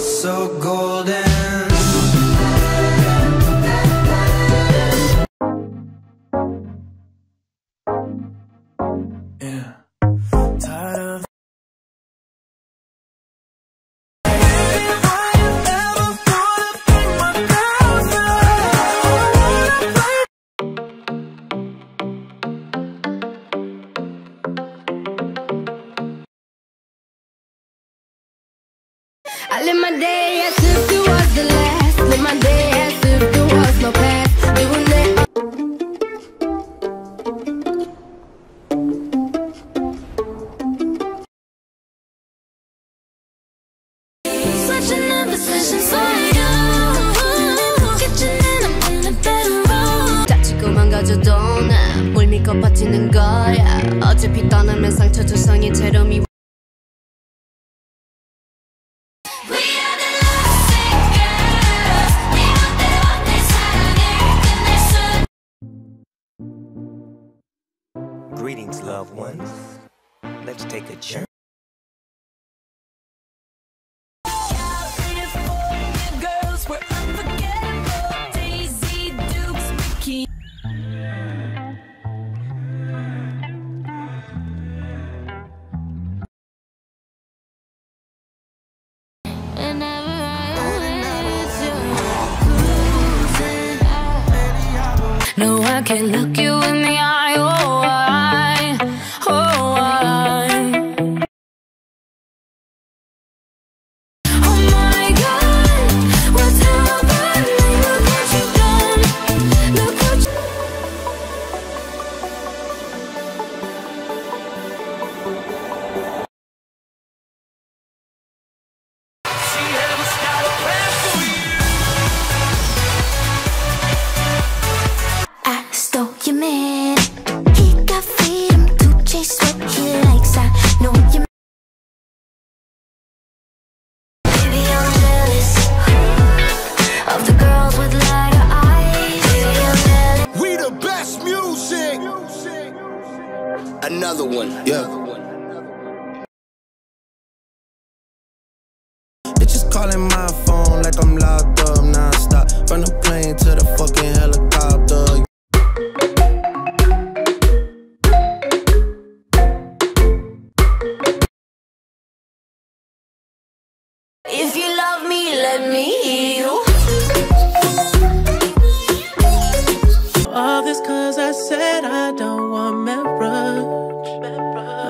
so golden. Yeah. Tired of I live my day as if there was the last. Live my day as if there was no past. Switching up positions for you. Catching and I'm in a better road. 다치고 망가져도 난 뭘 믿고 버티는 거야. 어차피 떠나면 상처 조성이 제로 미워. Greetings, loved ones. Let's take a journey. Girls were unforgettable. Daisy Dukes, Mickey. No, I can't look you in the eye. Oh, another one, yeah. Bitches calling my phone like I'm locked up non-stop. From the plane to the fucking helicopter. If you love me, let me heal. All this cause I said I don't want marriage.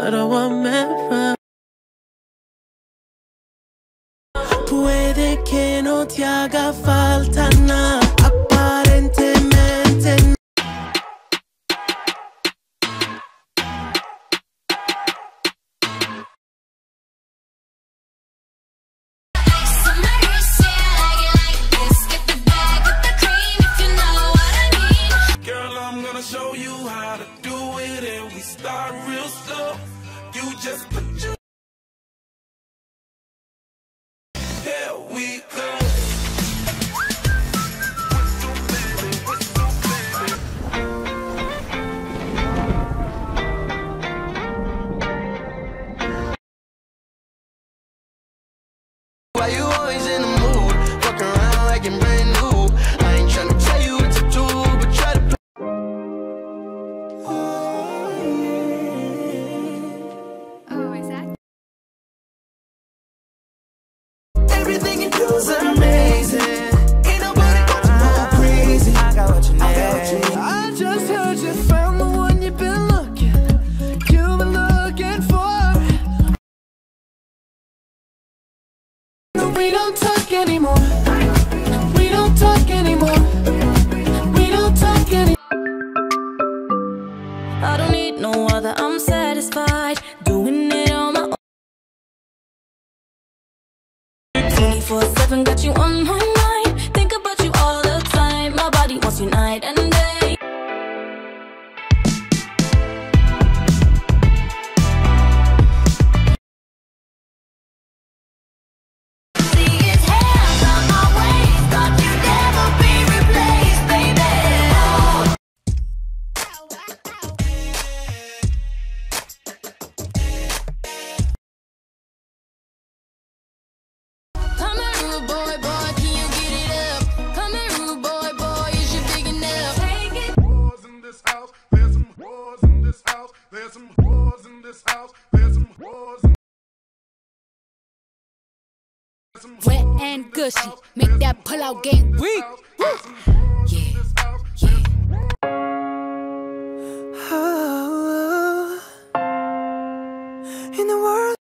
I don't want marriage. Puede que no te haga falta nada, aparentemente. Show you how to do it, and we start real slow. You just put your here we go. Why you always in the mood? Fuck around like you're brand new. I ain't trying to tell you what to do, but try to play. Everything you do is amazing. Ain't nobody got you going crazy. I got what you need. I just heard you found the one you've been looking for. No, we don't talk anymore. We don't talk anymore. We don't talk anymore. I don't need no other. I'm satisfied doing it on my own. 24/7 got you on my mind. Think about you all the time. My body wants you night and day. See it's hell. house. There's some whores in this house. There's some whores in this house. Wet and gushy. Make that pull out game weak. Yeah, yeah. Oh, in the world.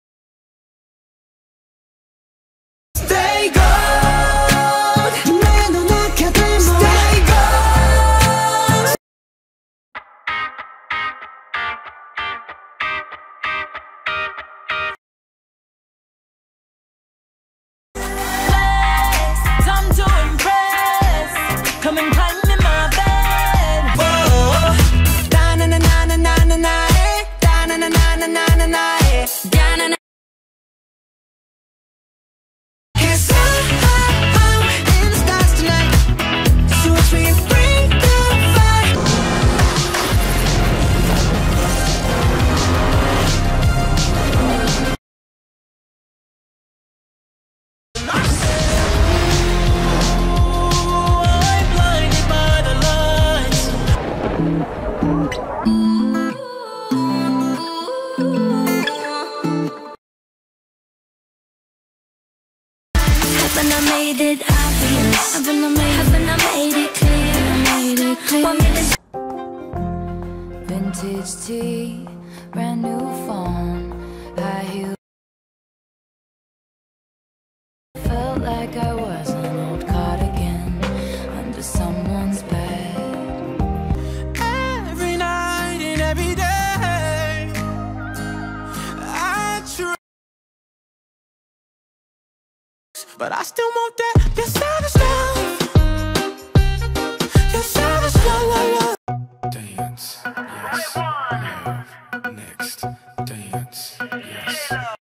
Haven't I made it obvious? Haven't I made it clear? Vintage tea, brand new phone, high heel. Felt like I was an old cardigan under someone's bed. Every night and every day, I try, but I still want that. Your savage love, your savage love, love. Dance, yes, love. Next, dance, yes.